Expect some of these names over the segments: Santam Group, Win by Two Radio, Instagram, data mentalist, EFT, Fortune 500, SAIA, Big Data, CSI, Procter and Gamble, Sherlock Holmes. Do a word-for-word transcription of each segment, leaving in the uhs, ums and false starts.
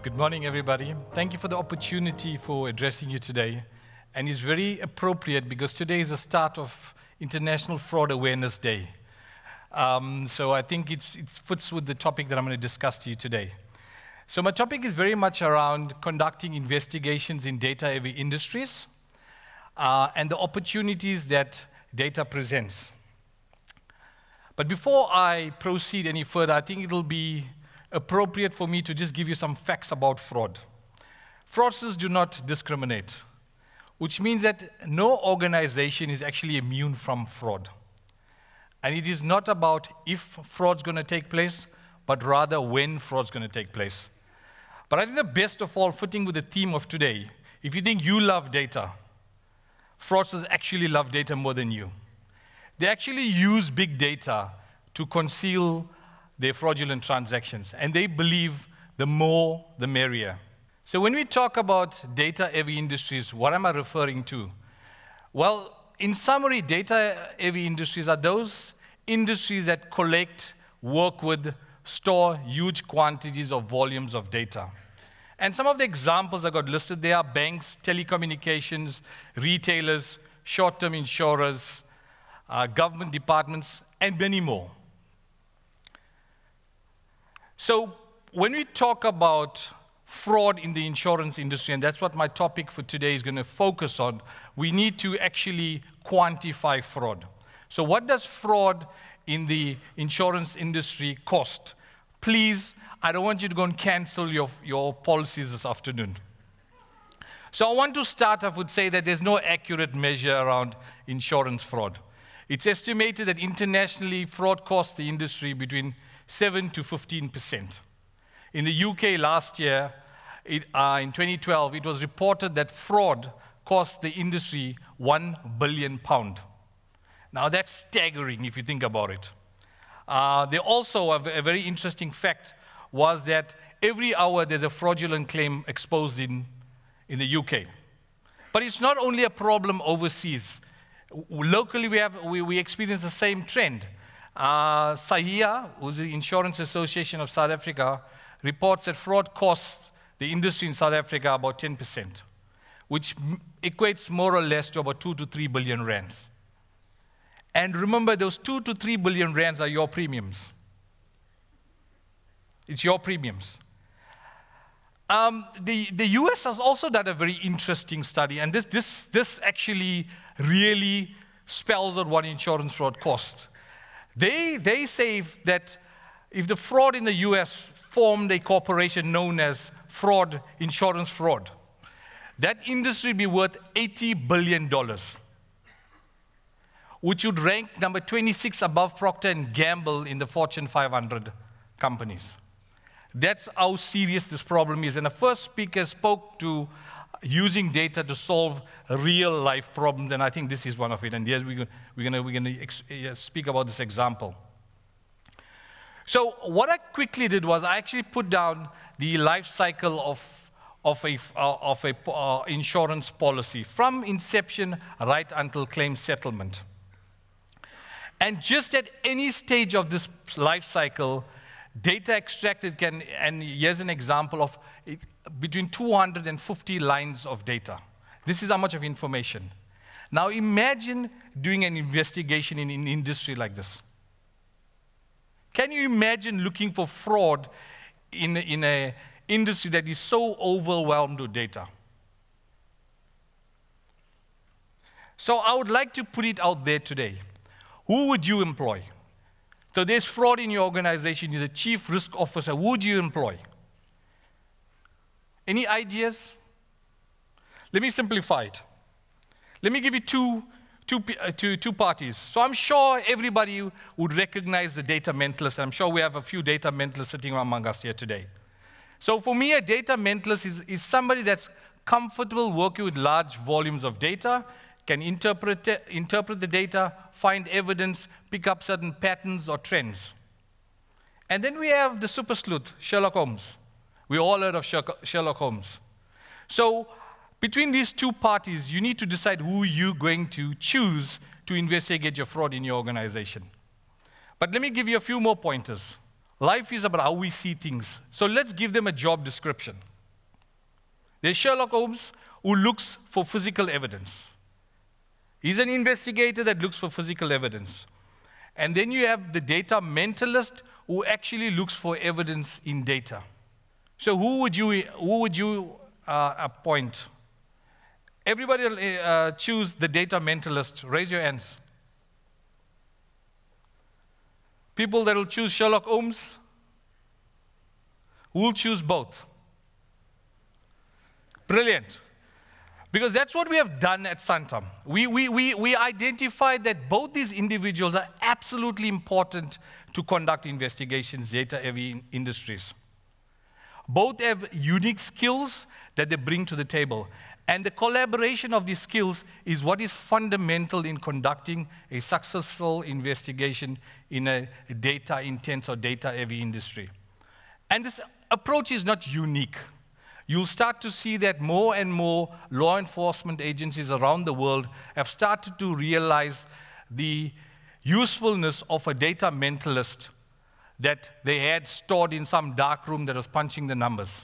Good morning, everybody. Thank you for the opportunity for addressing you today. And it's very appropriate because today is the start of International Fraud Awareness Day. Um, so I think it's, it fits with the topic that I'm going to discuss to you today. So my topic is very much around conducting investigations in data-heavy industries uh, and the opportunities that data presents. But before I proceed any further, I think it'll be appropriate for me to just give you some facts about fraud. Fraudsters do not discriminate, which means that no organization is actually immune from fraud. And it is not about if fraud's going to take place, but rather when fraud's going to take place. But I think the best of all, fitting with the theme of today, if you think you love data, fraudsters actually love data more than you. They actually use big data to conceal their fraudulent transactions, and they believe the more, the merrier. So when we talk about data-heavy industries, what am I referring to? Well, in summary, data-heavy industries are those industries that collect, work with, store huge quantities or volumes of data. And some of the examples that got listed there are banks, telecommunications, retailers, short-term insurers, uh, government departments, and many more. So when we talk about fraud in the insurance industry, and that's what my topic for today is going to focus on, we need to actually quantify fraud. So what does fraud in the insurance industry cost? Please, I don't want you to go and cancel your, your policies this afternoon. So I want to start off with say that there's no accurate measure around insurance fraud. It's estimated that internationally fraud costs the industry between seven to fifteen percent. In the U K last year, it, uh, in twenty twelve, it was reported that fraud cost the industry one billion pounds. Now that's staggering if you think about it. Uh, they also have a very interesting fact was that every hour there's a fraudulent claim exposed in, in the U K. But it's not only a problem overseas. Locally, we, have, we, we experience the same trend. Uh, SAIA, who's the Insurance Association of South Africa, reports that fraud costs the industry in South Africa about ten percent, which equates more or less to about two to three billion rands. And remember, those two to three billion rands are your premiums. It's your premiums. Um, the, the U S has also done a very interesting study, and this, this, this actually really spells out what insurance fraud costs. They, they say if that if the fraud in the U S formed a corporation known as fraud, insurance fraud, that industry would be worth eighty billion dollars, which would rank number twenty-six above Procter and Gamble in the Fortune five hundred companies. That's how serious this problem is. And the first speaker spoke to using data to solve real-life problems, and I think this is one of it. And yes, we're gonna, we're gonna speak about this example. So what I quickly did was I actually put down the life cycle of, of a, uh, of a uh, insurance policy from inception right until claim settlement. And just at any stage of this life cycle, data extracted can, and here's an example of it, between two hundred and fifty lines of data. This is how much of information. Now imagine doing an investigation in an industry like this. Can you imagine looking for fraud in, in an industry that is so overwhelmed with data? So I would like to put it out there today. Who would you employ? So there's fraud in your organization, you're the chief risk officer. Who would you employ? Any ideas? Let me simplify it. Let me give you two, two, uh, two, two parties. So I'm sure everybody would recognize the data mentalist. I'm sure we have a few data mentalists sitting among us here today. So for me, a data mentalist is, is somebody that's comfortable working with large volumes of data, can interpret, interpret the data, find evidence, pick up certain patterns or trends. And then we have the super sleuth, Sherlock Holmes. We all heard of Sherlock Holmes. So between these two parties, you need to decide who you're going to choose to investigate your fraud in your organization. But let me give you a few more pointers. Life is about how we see things. So let's give them a job description. There's Sherlock Holmes, who looks for physical evidence. He's an investigator that looks for physical evidence. And then you have the data mentalist, who actually looks for evidence in data. So who would you, who would you uh, appoint? Everybody will uh, choose the data mentalist. Raise your hands. People that will choose Sherlock Holmes, who will choose both? Brilliant. Because that's what we have done at Santam. We, we, we, we identified that both these individuals are absolutely important to conduct investigations in data-heavy industries. Both have unique skills that they bring to the table. And the collaboration of these skills is what is fundamental in conducting a successful investigation in a data-intense or data-heavy industry. And this approach is not unique. You'll start to see that more and more law enforcement agencies around the world have started to realize the usefulness of a data mentalist that they had stored in some dark room that was punching the numbers.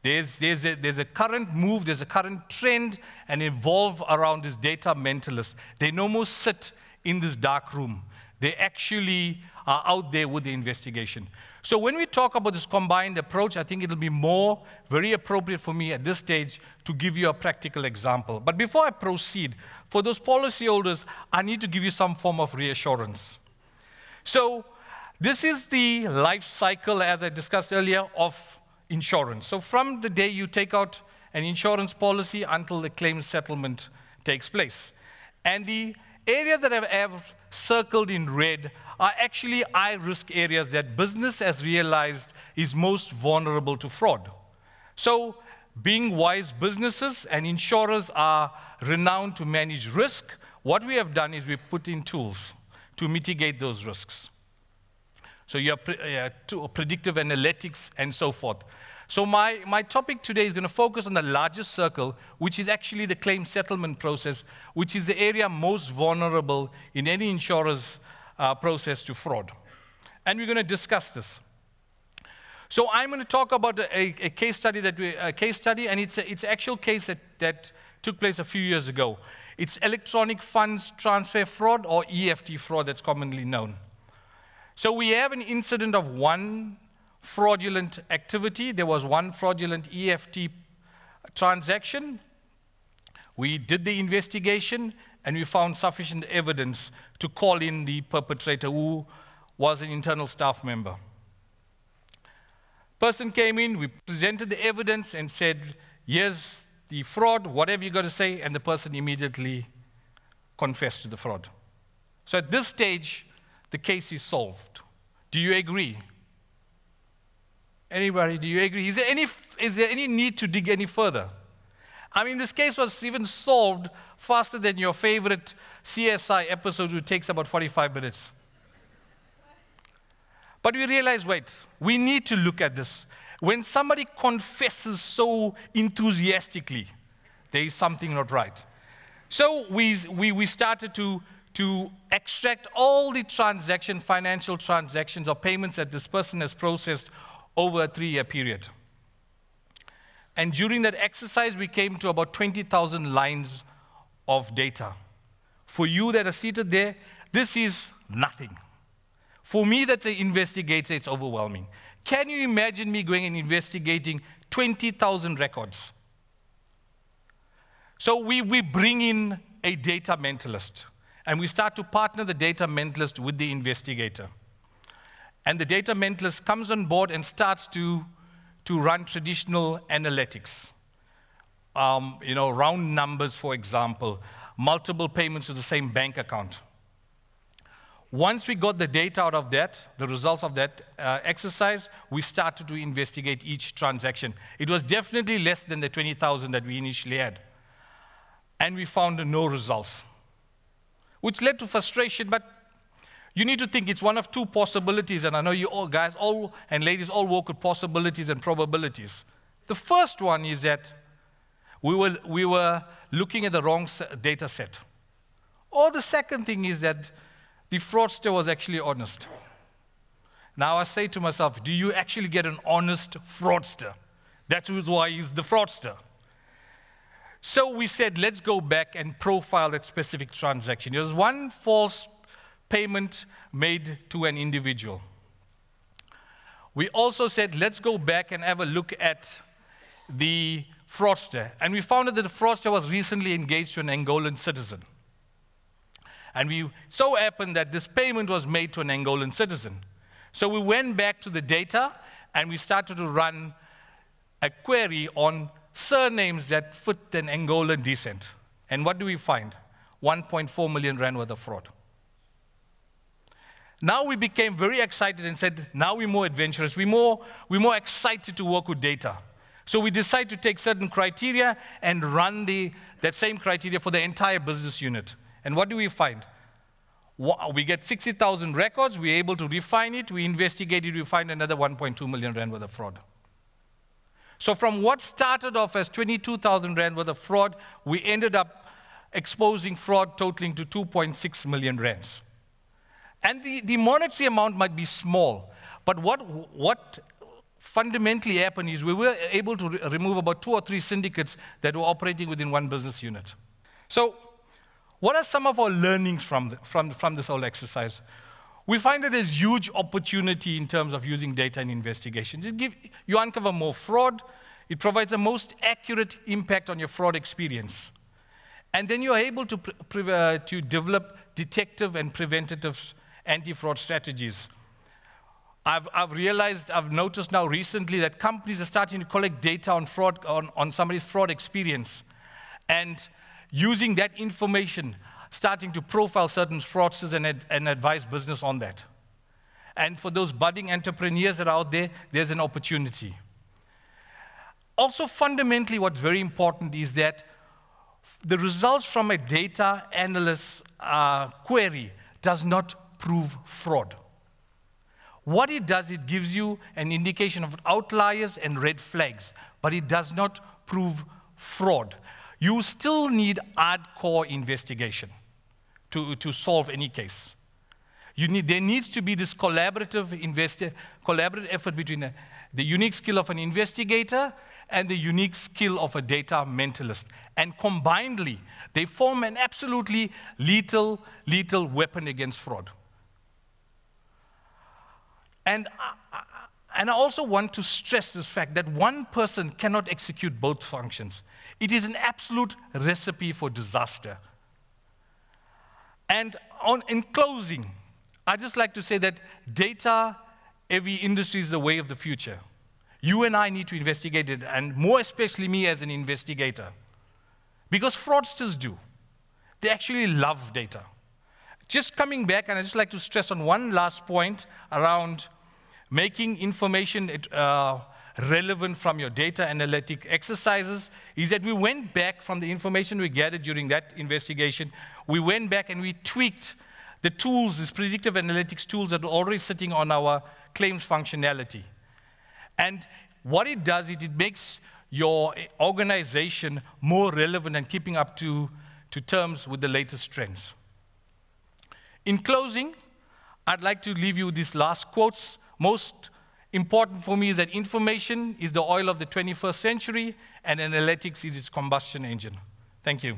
There's, there's, a, there's a current move, there's a current trend, and evolve around this data mentalist. They no more sit in this dark room. They actually are out there with the investigation. So when we talk about this combined approach, I think it'll be more very appropriate for me at this stage to give you a practical example. But before I proceed, for those policyholders, I need to give you some form of reassurance. So this is the life cycle, as I discussed earlier, of insurance. So from the day you take out an insurance policy until the claim settlement takes place. And the area that I have circled in red are actually high-risk areas that business has realized is most vulnerable to fraud. So being wise businesses and insurers are renowned to manage risk. What we have done is we put in tools to mitigate those risks. So you have pre uh, to predictive analytics and so forth. So my, my topic today is going to focus on the largest circle, which is actually the claim settlement process, which is the area most vulnerable in any insurer's Uh, process to fraud. And we're going to discuss this. So I'm going to talk about a, a, a case study that we, a case study, and it's a, it's an actual case that, that took place a few years ago. It's electronic funds transfer fraud, or E F T fraud, that's commonly known. So we have an incident of one fraudulent activity. There was one fraudulent E F T transaction. We did the investigation, and we found sufficient evidence to call in the perpetrator, who was an internal staff member. Person came in, we presented the evidence and said, yes, the fraud, whatever you got to say, and the person immediately confessed to the fraud. So at this stage, the case is solved. Do you agree? Anybody, do you agree? Is there any, is there any need to dig any further? I mean, this case was even solved faster than your favorite C S I episode, which takes about forty-five minutes. But we realized, wait, we need to look at this. When somebody confesses so enthusiastically, there is something not right. So we, we, we started to, to extract all the transaction, financial transactions or payments that this person has processed over a three-year period. And during that exercise, we came to about twenty thousand lines of data. For you that are seated there, this is nothing. For me that's an investigator, it's overwhelming. Can you imagine me going and investigating twenty thousand records? So we, we bring in a data mentalist, and we start to partner the data mentalist with the investigator. And the data mentalist comes on board and starts to to run traditional analytics. Um, you know, round numbers, for example, multiple payments to the same bank account. Once we got the data out of that, the results of that uh, exercise, we started to investigate each transaction. It was definitely less than the twenty thousand that we initially had. And we found no results, which led to frustration, but you need to think it's one of two possibilities, and I know you all guys all and ladies all work with possibilities and probabilities. The first one is that we were, we were looking at the wrong data set. Or the second thing is that the fraudster was actually honest. Now I say to myself, do you actually get an honest fraudster? That's why he's the fraudster. So we said, let's go back and profile that specific transaction. There was one false payment made to an individual. We also said, let's go back and have a look at the fraudster. And we found that the fraudster was recently engaged to an Angolan citizen. And we so happened that this payment was made to an Angolan citizen. So we went back to the data, and we started to run a query on surnames that fit an Angolan descent. And what do we find? one point four million rand worth of fraud. Now we became very excited and said, now we're more adventurous. We're more, we're more excited to work with data. So we decided to take certain criteria and run the, that same criteria for the entire business unit. And what do we find? We get sixty thousand records. We're able to refine it. We investigated. We find another one point two million rand worth of fraud. So from what started off as twenty-two thousand rand worth of fraud, we ended up exposing fraud totaling to two point six million rands. And the, the monetary amount might be small, but what, what fundamentally happened is we were able to re remove about two or three syndicates that were operating within one business unit. So what are some of our learnings from, the, from, from this whole exercise? We find that there's huge opportunity in terms of using data in investigations. It give, you uncover more fraud. It provides the most accurate impact on your fraud experience. And then you're able to, uh, to develop detective and preventative anti-fraud strategies. I've, I've realized, I've noticed now recently that companies are starting to collect data on, fraud, on, on somebody's fraud experience. And using that information, starting to profile certain fraudsters and, ad and advise business on that. And for those budding entrepreneurs that are out there, there's an opportunity. Also, fundamentally, what's very important is that the results from a data analyst uh, query does not prove fraud. What it does, it gives you an indication of outliers and red flags, but it does not prove fraud. You still need hardcore investigation to, to solve any case. You need, there needs to be this collaborative, investi collaborative effort between the, the unique skill of an investigator and the unique skill of a data mentalist. And combinedly, they form an absolutely lethal, lethal weapon against fraud. And I, and I also want to stress this fact that one person cannot execute both functions. It is an absolute recipe for disaster. And on, in closing, I'd just like to say that data-heavy industry is the way of the future. You and I need to investigate it, and more especially me as an investigator. Because fraudsters do. They actually love data. Just coming back, and I'd just like to stress on one last point around making information uh, relevant from your data analytic exercises is that we went back from the information we gathered during that investigation. We went back and we tweaked the tools, these predictive analytics tools that are already sitting on our claims functionality. And what it does is it makes your organization more relevant and keeping up to, to terms with the latest trends. In closing, I'd like to leave you with these last quotes. Most important for me is that information is the oil of the twenty-first century, and analytics is its combustion engine. Thank you.